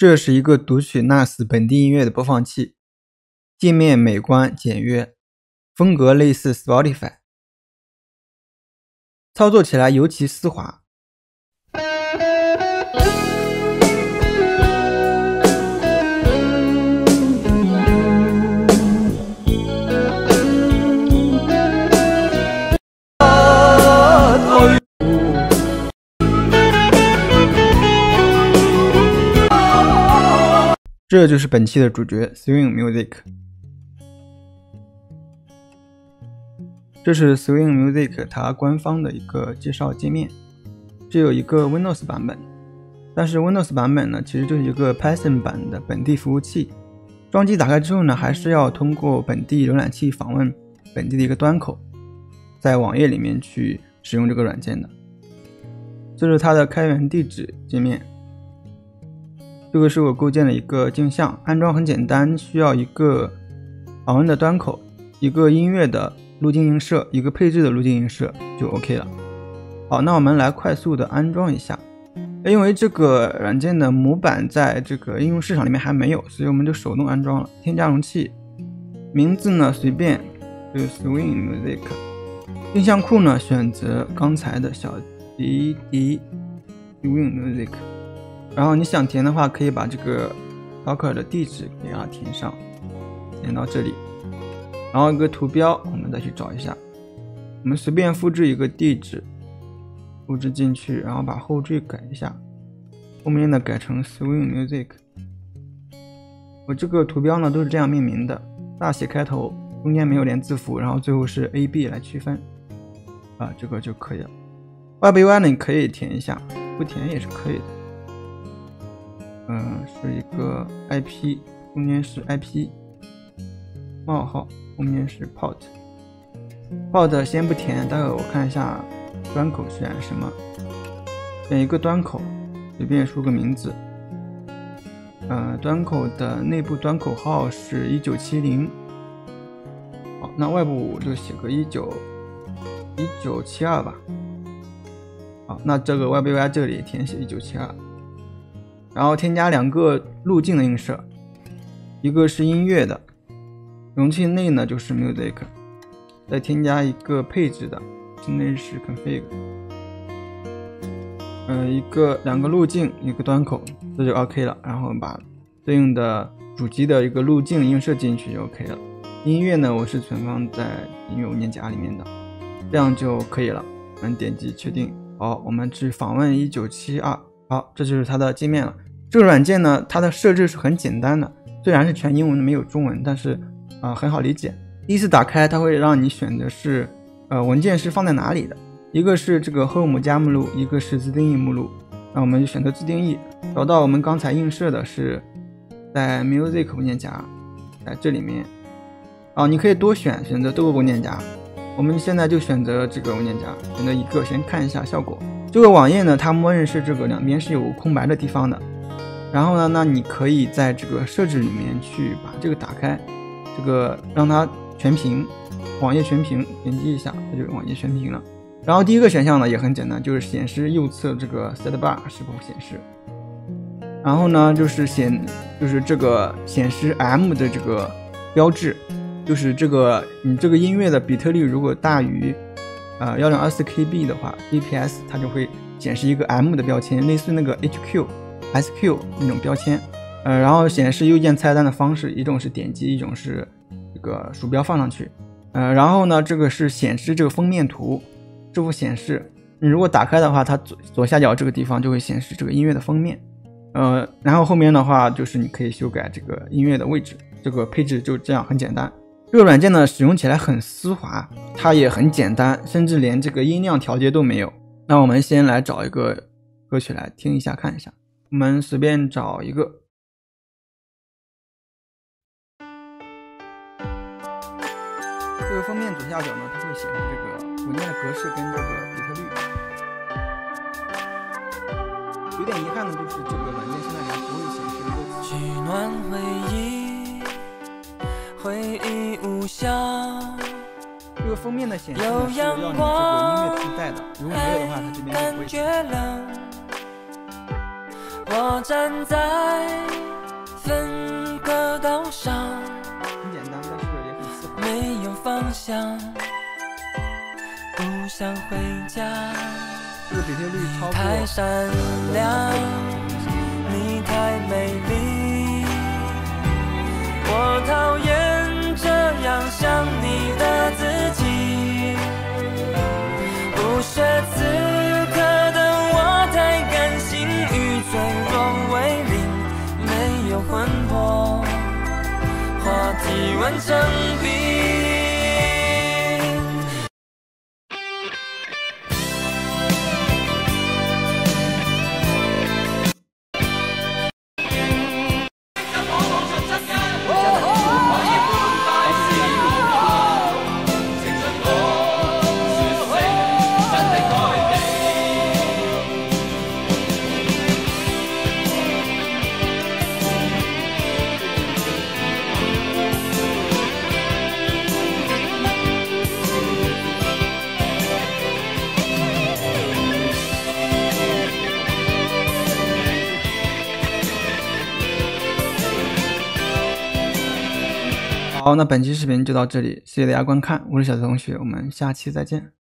这是一个读取 NAS 本地音乐的播放器，界面美观简约，风格类似 Spotify， 操作起来尤其丝滑。这就是本期的主角 Swing Music， 这是 Swing Music 它官方的一个介绍界面，只有一个 Windows 版本，但是 Windows 版本呢，其实就是一个 Python 版的本地服务器，装机打开之后呢，还是要通过本地浏览器访问本地的一个端口，在网页里面去使用这个软件的。这是它的开源地址界面，这个是我构建的一个镜像，安装很简单，需要一个访问的端口，一个音乐的路径映射，一个配置的路径映射就 OK 了。好，那我们来快速的安装一下，因为这个软件的模板在这个应用市场里面还没有，所以我们就手动安装了。添加容器，名字呢随便就是 Swing Music， 镜像库呢选择刚才的小滴滴 Swing Music，然后你想填的话，可以把这个 Docker 的地址给它填上，填到这里。然后一个图标，我们再去找一下。我们随便复制一个地址，复制进去，然后把后缀改一下，后面呢改成 Swing Music。我这个图标呢都是这样命名的，大写开头，中间没有连字符，然后最后是 AB 来区分。啊，这个就可以了。YBY 呢你可以填一下，不填也是可以的。是一个 IP， 中间是 IP 冒号，后面是 port 先不填，待会我看一下端口选什么，选一个端口，随便输个名字。端口的内部端口号是1970，好，那外部就写个1972吧。好，那这个 YBY 这里填写1972。然后添加两个路径的映射，一个是音乐的，容器内呢就是 music， 再添加一个配置的，现在是 config， 两个路径一个端口，这就 OK 了。然后把对应的主机的一个路径映射进去就 OK 了。音乐呢我是存放在音乐文件夹里面的，这样就可以了。我们点击确定。好，我们去访问1972。好，这就是它的界面了。这个软件呢，它的设置是很简单的，虽然是全英文的没有中文，但是很好理解。第一次打开它会让你选择是文件是放在哪里的，一个是这个 home 加目录，一个是自定义目录。那我们就选择自定义，找到我们刚才映射的是在 music 文件夹，在这里面。啊，你可以多选择多个文件夹。我们现在就选择这个文件夹，选择一个，先看一下效果。这个网页呢，它默认是这个两边是有空白的地方的，然后呢，那你可以在这个设置里面去把这个打开，这个让它全屏，网页全屏，点击一下，它就是网页全屏了。然后第一个选项呢也很简单，就是显示右侧这个 sidebar 是否显示，然后呢就是这个显示 M 的这个标志，就是这个你这个音乐的比特率如果大于1224KB 的话 ，bps 它就会显示一个 M 的标签，类似那个 HQ、SQ 那种标签。然后显示右键菜单的方式，一种是点击，一种是这个鼠标放上去。然后呢，这个是显示这个封面图，这幅显示你如果打开的话，它左下角这个地方就会显示这个音乐的封面。然后后面的话就是你可以修改这个音乐的位置，这个配置就这样，很简单。这个软件呢使用起来很丝滑，它也很简单，甚至连这个音量调节都没有。那我们先来找一个歌曲来听一下看一下，我们随便找一个。这个封面左下角呢，它会显示这个文件的格式跟这个比特率。有点遗憾的就是这个软件现在还不会显示歌曲。取暖回忆，回忆无效。这个封面的显示呢是要你这个音乐自带的，如果没有的话它这边就不会显示。我站在分割岛上，很简单，但是也很死板。没有方向，不想回家。这个点击率超过。太闪亮，你太美丽，我讨厌这样想你的自己。不屑此刻的我太感性与脆弱为邻，没有魂魄，话题完成笔。好，那本期视频就到这里，谢谢大家观看，我是小泽同学，我们下期再见。